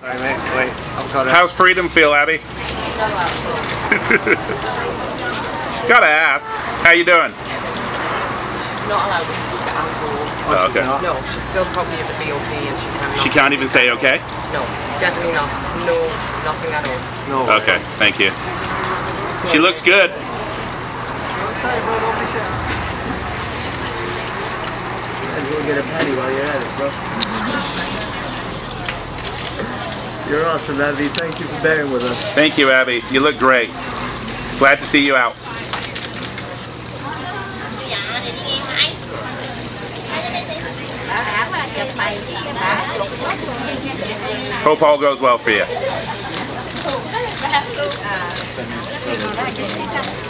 Sorry, mate. Wait, I've got it. How's freedom feel, Abby? Gotta ask. How you doing? She's not allowed to speak at all. Oh, okay. No, she's still probably at the BOP and she can't. She can't even say okay? No, definitely not. No, nothing at all. No. Okay, thank you. She looks good. You'll get a penny while you're at it, bro. You're awesome, Abby. Thank you for bearing with us. Thank you, Abby. You look great. Glad to see you out. Hope all goes well for you.